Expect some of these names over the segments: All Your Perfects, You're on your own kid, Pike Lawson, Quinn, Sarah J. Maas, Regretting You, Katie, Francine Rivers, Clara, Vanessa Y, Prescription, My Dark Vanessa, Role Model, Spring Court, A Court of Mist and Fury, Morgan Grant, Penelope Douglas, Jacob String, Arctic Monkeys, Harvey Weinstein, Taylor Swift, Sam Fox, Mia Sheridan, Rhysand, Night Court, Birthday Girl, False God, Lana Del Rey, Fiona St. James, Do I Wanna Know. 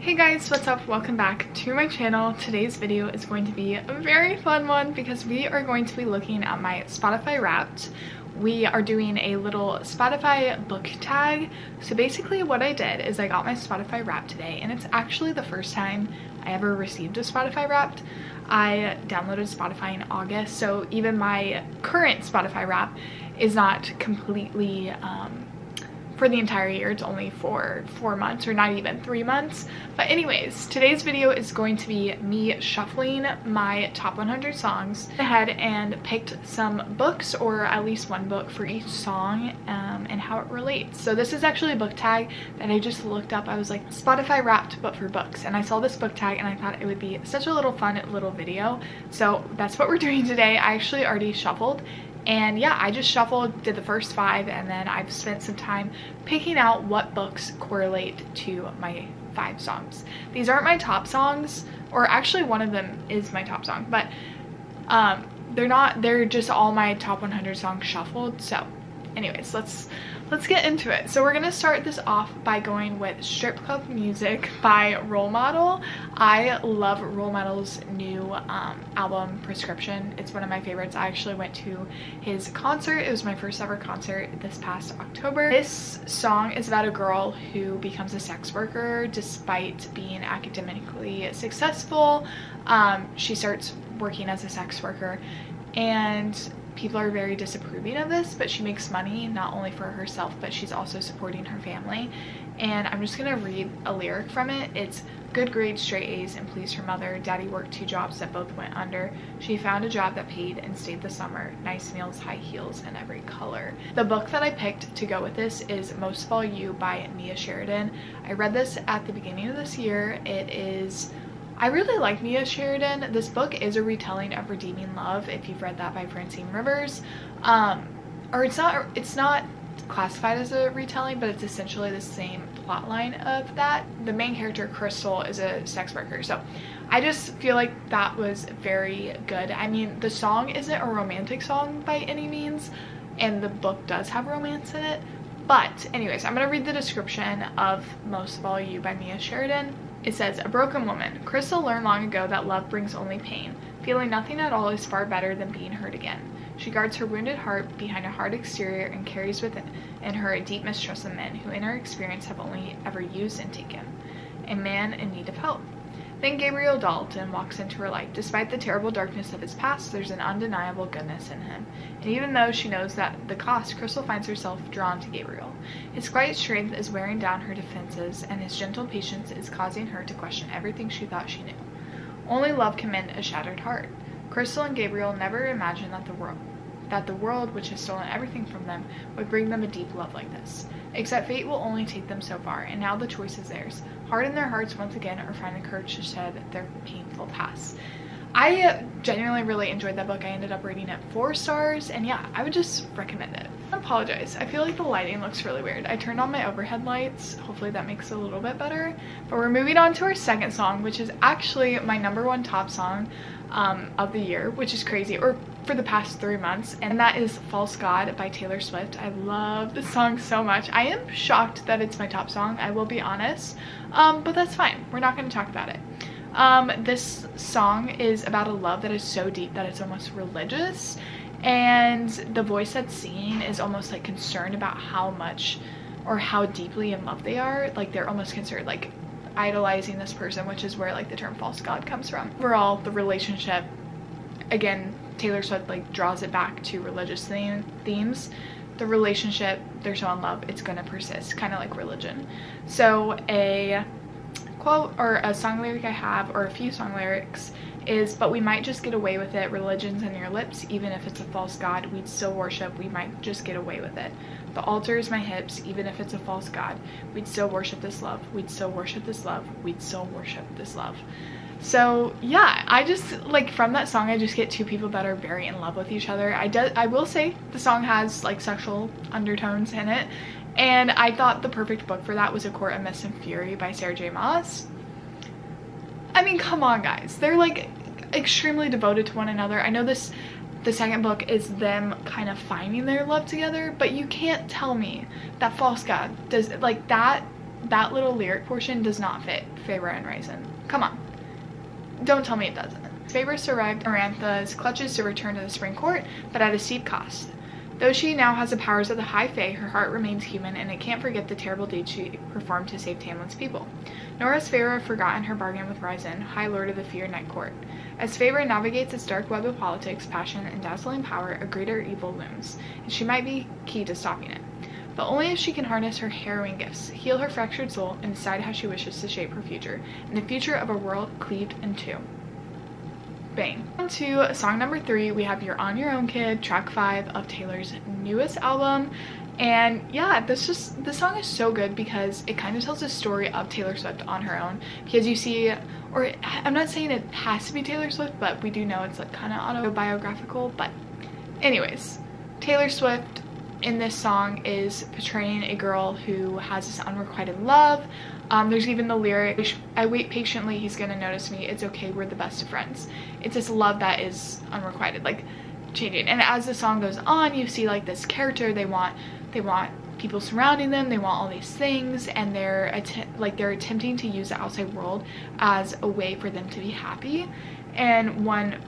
Hey guys, what's up? Welcome back to my channel. Today's video is going to be a very fun one because we are going to be looking at my Spotify Wrapped. We are doing a little Spotify book tag. So basically what I did is I got my Spotify Wrapped today, and it's actually the first time I ever received a Spotify Wrapped. I downloaded Spotify in August, so even my current Spotify Wrapped is not completely for the entire year. It's only for 4 months, or not even 3 months. But anyways, today's video is going to be me shuffling my top 100 songs. I went ahead and picked some books, or at least one book for each song, and how it relates. So this is actually a book tag that I just looked up. I was like, Spotify Wrapped but for books, and I saw this book tag and I thought it would be such a little fun little video. So that's what we're doing today. I actually already shuffled. And yeah, I just shuffled, did the first five, and then I've spent some time picking out what books correlate to my five songs. These aren't my top songs, or actually one of them is my top song, but they're just all my top 100 songs shuffled. So anyways, let's get into it. So we're gonna start this off by going with Strip Club Music by Role Model. I love Role Model's new album, Prescription. It's one of my favorites. I actually went to his concert. It was my first ever concert this past October. This song is about a girl who becomes a sex worker despite being academically successful. She starts working as a sex worker, and people are very disapproving of this, but she makes money not only for herself, but she's also supporting her family. And I'm just gonna read a lyric from it. It's, "Good grades, straight A's, and pleased her mother. Daddy worked two jobs that both went under. She found a job that paid and stayed the summer. Nice meals, high heels, and every color." The book that I picked to go with this is Most of All You by Mia Sheridan. I read this at the beginning of this year. I really like Mia Sheridan. This book is a retelling of Redeeming Love, if you've read that, by Francine Rivers. Or it's not classified as a retelling, but it's essentially the same plot line of that. The main character, Crystal, is a sex worker, so I just feel like that was very good. I mean, the song isn't a romantic song by any means, and the book does have romance in it. But anyways, I'm gonna read the description of Most of All You by Mia Sheridan. It says, "A broken woman. Crystal learned long ago that love brings only pain. Feeling nothing at all is far better than being hurt again. She guards her wounded heart behind a hard exterior and carries within her a deep mistrust of men who in her experience have only ever used and taken. A man in need of help. Then Gabriel Dalton walks into her life. Despite the terrible darkness of his past, there's an undeniable goodness in him. And even though she knows that the cost, Crystal finds herself drawn to Gabriel. His quiet strength is wearing down her defenses, and his gentle patience is causing her to question everything she thought she knew. Only love can mend a shattered heart. Crystal and Gabriel never imagined that the world, which has stolen everything from them, would bring them a deep love like this. Except fate will only take them so far, and now the choice is theirs. Harden their hearts once again, or find the courage to shed their painful past." I genuinely really enjoyed that book. I ended up rating it 4 stars, and yeah, I would just recommend it. I apologize, I feel like the lighting looks really weird. I turned on my overhead lights. Hopefully that makes it a little bit better. But we're moving on to our second song, which is actually my number one top song of the year, which is crazy, or for the past 3 months, and that is False God by Taylor Swift. I love this song so much. I am shocked that it's my top song, I will be honest, but that's fine. We're not going to talk about it. This song is about a love that is so deep that it's almost religious, and the voice that's singing is almost like concerned about how much or how deeply in love they are. Like, they're almost concerned, like, idolizing this person, which is where like the term false god comes from. Overall, the relationship, again, Taylor Swift like draws it back to religious themes. The relationship, they're so in love, it's gonna persist, kind of like religion. So a quote or a song lyric I have, or a few song lyrics, is, "But we might just get away with it. Religion's on your lips. Even if it's a false god, we'd still worship. We might just get away with it. The altar is my hips. Even if it's a false god, we'd still worship this love. We'd still worship this love. We'd still worship this love." So yeah, I just like, from that song, I just get two people that are very in love with each other. I will say the song has like sexual undertones in it, and I thought the perfect book for that was A Court of Mist and Fury by Sarah J. Maas. I mean, come on guys, they're like extremely devoted to one another. I know the second book is them kind of finding their love together, but you can't tell me that False God does like that that little lyric portion does not fit Feyre and Rhysand. Come on. Don't tell me it doesn't. Feyre survived Arantha's clutches to return to the Spring Court, but at a steep cost. Though she now has the powers of the High Fae, her heart remains human, and it can't forget the terrible deed she performed to save Tamlin's people. Nor has Feyre forgotten her bargain with Rhysand, High Lord of the Fear Night Court. As Feyre navigates its dark web of politics, passion, and dazzling power, a greater evil looms, and she might be key to stopping it. But only if she can harness her harrowing gifts, heal her fractured soul, and decide how she wishes to shape her future, and the future of a world cleaved in two. Bang. On to song number 3, we have You're on Your Own Kid, track 5 of Taylor's newest album. And yeah, this song is so good because it kind of tells the story of Taylor Swift on her own, because you see, or I'm not saying it has to be Taylor Swift, but we do know it's like kind of autobiographical. But anyways, Taylor Swift in this song is portraying a girl who has this unrequited love. There's even the lyric, I wait patiently, he's gonna notice me, it's okay, we're the best of friends. It's this love that is unrequited, like changing. And as the song goes on, you see like this character, they want people surrounding them, they want all these things, and they're attempting to use the outside world as a way for them to be happy. And one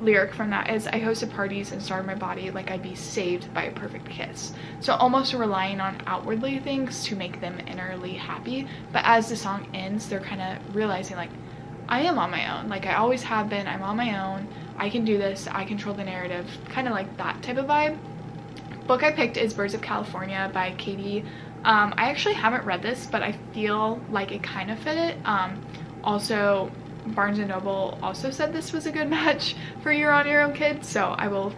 lyric from that is, I hosted parties and starved my body like I'd be saved by a perfect kiss. So almost relying on outwardly things to make them innerly happy, but as the song ends, they're kind of realizing like, I am on my own, like I always have been, I'm on my own, I can do this, I control the narrative, kind of like that type of vibe. Book I picked is Birds of California by Katie. I actually haven't read this, but I feel like it kind of fit it. Also, Barnes & Noble also said this was a good match for You're on Your Own Kid, so I will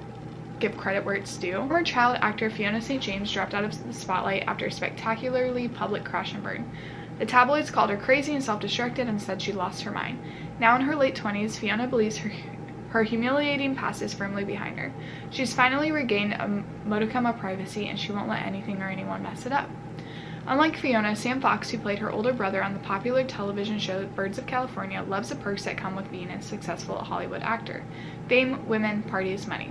give credit where it's due. Former child actor Fiona St. James dropped out of the spotlight after a spectacularly public crash and burn. The tabloids called her crazy and self-destructed and said she lost her mind. Now in her late 20s, Fiona believes her humiliating past is firmly behind her. She's finally regained a modicum of privacy, and she won't let anything or anyone mess it up. Unlike Fiona, Sam Fox, who played her older brother on the popular television show Birds of California, loves the perks that come with being a successful Hollywood actor. Fame, women, parties, money.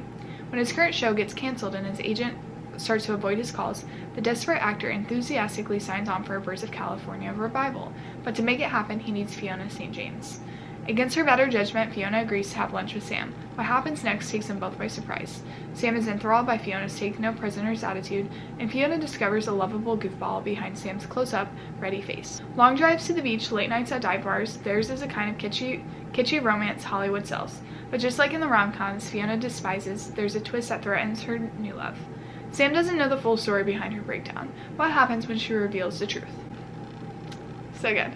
When his current show gets canceled and his agent starts to avoid his calls, the desperate actor enthusiastically signs on for a Birds of California revival, but to make it happen, he needs Fiona St. James. Against her better judgment, Fiona agrees to have lunch with Sam. What happens next takes them both by surprise. Sam is enthralled by Fiona's take-no-prisoners attitude, and Fiona discovers a lovable goofball behind Sam's close-up, ready face. Long drives to the beach, late nights at dive bars, theirs is a kind of kitschy romance Hollywood sells. But just like in the rom-coms Fiona despises, there's a twist that threatens her new love. Sam doesn't know the full story behind her breakdown. What happens when she reveals the truth? So good.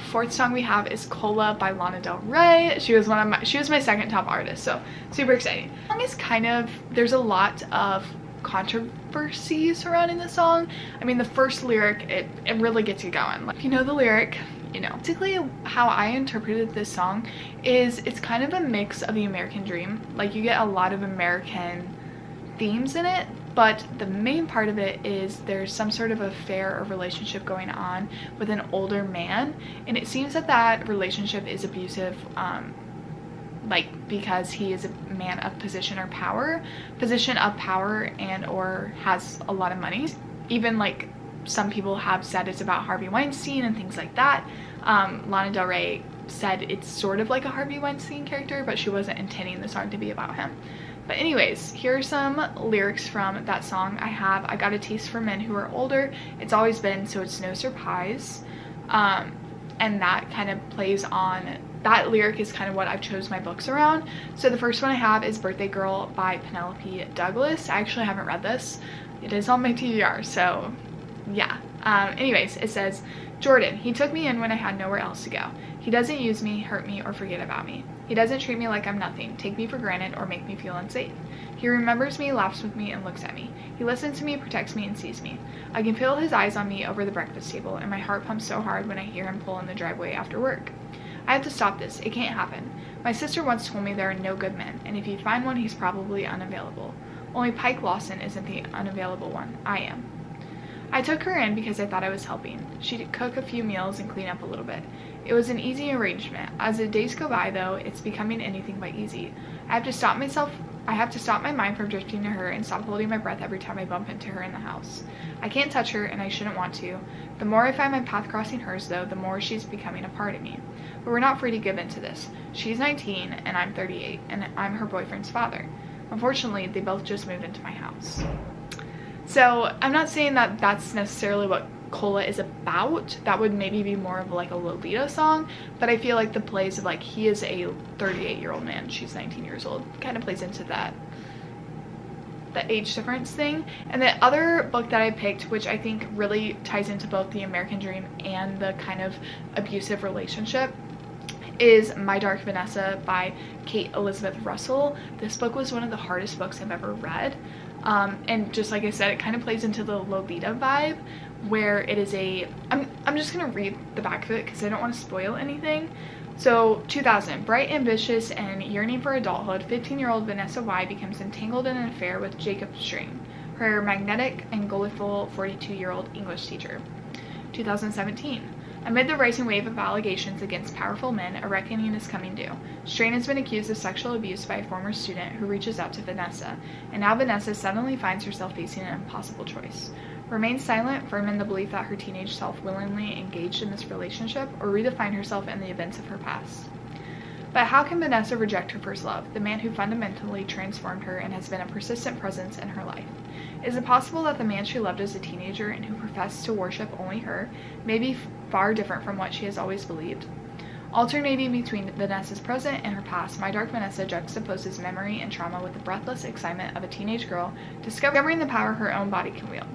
Fourth song we have is Cola by Lana Del Rey. She was my second top artist, so super exciting. This song is there's a lot of controversy surrounding the song. I mean, the first lyric, it really gets you going. Like, if you know the lyric, you know. Basically, how I interpreted this song is it's kind of a mix of the American Dream. Like, you get a lot of American themes in it, but the main part of it is there's some sort of affair or relationship going on with an older man, and it seems that relationship is abusive, like because he is a man of position of power and or has a lot of money. Even like some people have said it's about Harvey Weinstein and things like that. Lana Del Rey said it's sort of like a Harvey Weinstein character, but she wasn't intending the song to be about him. But anyways, here are some lyrics from that song I have. I got a taste for men who are older. It's always been, so it's no surprise. And that kind of plays on, that lyric is kind of what I've chose my books around. So the first one I have is Birthday Girl by Penelope Douglas. I actually haven't read this. It is on my TBR, so yeah. Anyways, it says, Jordan, he took me in when I had nowhere else to go. He doesn't use me, hurt me, or forget about me. He doesn't treat me like I'm nothing, take me for granted, or make me feel unsafe. He remembers me, laughs with me, and looks at me. He listens to me, protects me, and sees me. I can feel his eyes on me over the breakfast table, and my heart pumps so hard when I hear him pull in the driveway after work. I have to stop this. It can't happen. My sister once told me there are no good men, and if you find one, he's probably unavailable. Only Pike Lawson isn't the unavailable one. I am. I took her in because I thought I was helping. She'd cook a few meals and clean up a little bit. It was an easy arrangement. As the days go by, though, it's becoming anything but easy. I have to stop myself I have to stop my mind from drifting to her and stop holding my breath every time I bump into her in the house. I can't touch her, and I shouldn't want to. The more I find my path crossing hers, though, the more she's becoming a part of me. But we're not free to give in to this. She's 19, and I'm 38, and I'm her boyfriend's father. Unfortunately, they both just moved into my house. So, I'm not saying that that's necessarily what Cola is about. That would maybe be more of like a Lolita song, but I feel like the plays of like he is a 38-year-old man, she's 19 years old, kind of plays into that, the age difference thing. And the other book that I picked, which I think really ties into both the American Dream and the kind of abusive relationship, is My Dark Vanessa by Kate Elizabeth Russell. This book was one of the hardest books I've ever read. And just like I said, it kind of plays into the Lolita vibe, where it is a, I'm just going to read the back of it because I don't want to spoil anything. So, 2000, bright, ambitious, and yearning for adulthood, 15-year-old Vanessa Y becomes entangled in an affair with Jacob String, her magnetic and gullible 42-year-old English teacher. 2017. Amid the rising wave of allegations against powerful men, a reckoning is coming due. Strain has been accused of sexual abuse by a former student who reaches out to Vanessa, and now Vanessa suddenly finds herself facing an impossible choice. Remain silent, firm in the belief that her teenage self willingly engaged in this relationship, or redefine herself in the events of her past. But how can Vanessa reject her first love, the man who fundamentally transformed her and has been a persistent presence in her life? Is it possible that the man she loved as a teenager and who professed to worship only her may be far different from what she has always believed? Alternating between Vanessa's present and her past, My Dark Vanessa juxtaposes memory and trauma with the breathless excitement of a teenage girl discovering the power her own body can wield.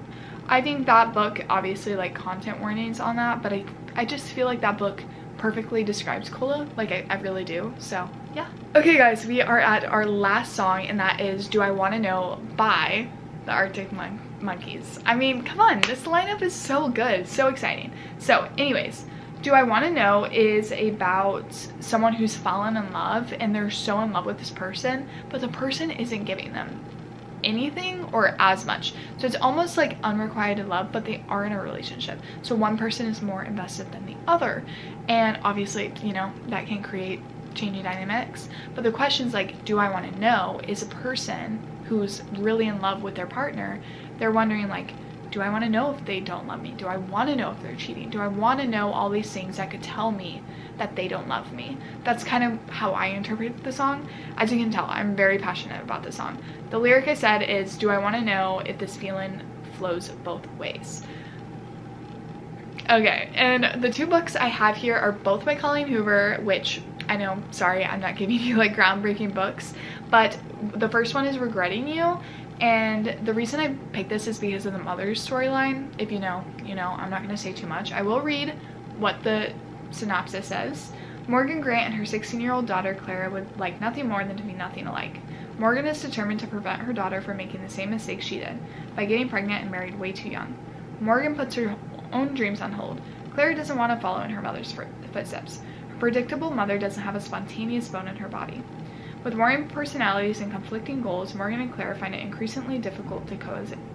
I think that book, obviously, like, content warnings on that, but I just feel like that book perfectly describes Cola, like I really do, so yeah. Okay guys, we are at our last song, and that is Do I Wanna Know by the Arctic Monkeys. I mean, come on, this lineup is so good, so exciting. So anyways, Do I Wanna Know is about someone who's fallen in love, and they're so in love with this person, but the person isn't giving them anything or as much. So it's almost like unrequited love, but they are in a relationship. So one person is more invested than the other. And obviously, you know, that can create changing dynamics. But the question's like, do I wanna know? Is a person who's really in love with their partner, they're wondering like, do I want to know if they don't love me? Do I want to know if they're cheating? Do I want to know all these things that could tell me that they don't love me? That's kind of how I interpret the song. As you can tell, I'm very passionate about the song. The lyric I said is, do I want to know if this feeling flows both ways? Okay, and the two books I have here are both by Colleen Hoover, which I know, sorry, I'm not giving you like groundbreaking books, but the first one is Regretting You. And the reason I picked this is because of the mother's storyline. If you know, you know. I'm not going to say too much. I will read what the synopsis says. Morgan Grant and her 16-year-old daughter Clara would like nothing more than to be nothing alike. Morgan is determined to prevent her daughter from making the same mistake she did by getting pregnant and married way too young. Morgan puts her own dreams on hold. Clara doesn't want to follow in her mother's footsteps. Her predictable mother doesn't have a spontaneous bone in her body. With warring personalities and conflicting goals, Morgan and Clara find it increasingly difficult to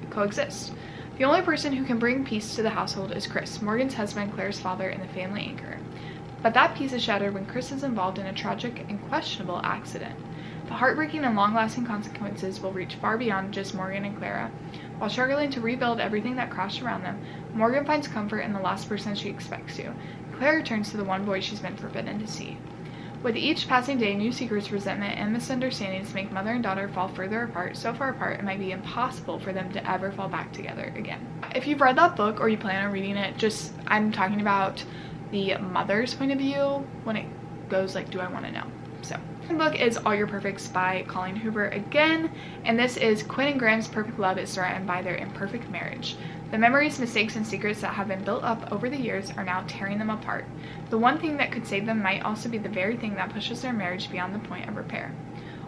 coexist. The only person who can bring peace to the household is Chris, Morgan's husband, Clara's father, and the family anchor. But that peace is shattered when Chris is involved in a tragic and questionable accident. The heartbreaking and long-lasting consequences will reach far beyond just Morgan and Clara. While struggling to rebuild everything that crashed around them, Morgan finds comfort in the last person she expects to. Clara turns to the one boy she's been forbidden to see. With each passing day, new secrets, resentment, and misunderstandings make mother and daughter fall further apart, so far apart it might be impossible for them to ever fall back together again. If you've read that book or you plan on reading it, just, I'm talking about the mother's point of view when it goes like, do I want to know? So, the book is All Your Perfects by Colleen Hoover again, and this is Quinn and Graham's perfect love is threatened by their imperfect marriage. The memories, mistakes, and secrets that have been built up over the years are now tearing them apart. The one thing that could save them might also be the very thing that pushes their marriage beyond the point of repair.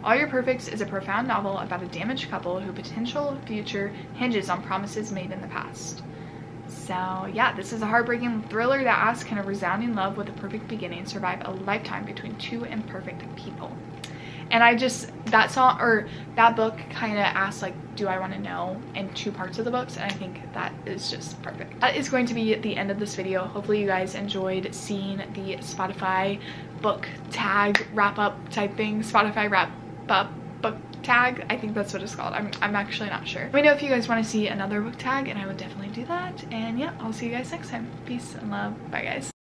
All Your Perfects is a profound novel about a damaged couple whose potential future hinges on promises made in the past. So yeah, this is a heartbreaking thriller that asks, can a resounding love with a perfect beginning survive a lifetime between two imperfect people? And I just, that song, or that book kind of asks, like, do I want to know in two parts of the books, and I think that is just perfect. That is going to be the end of this video. Hopefully you guys enjoyed seeing the Spotify book tag wrap up type thing, Spotify wrap up book tag. I think that's what it's called. I'm actually not sure. Let me know if you guys want to see another book tag, and I would definitely do that. And yeah, I'll see you guys next time. Peace and love. Bye, guys.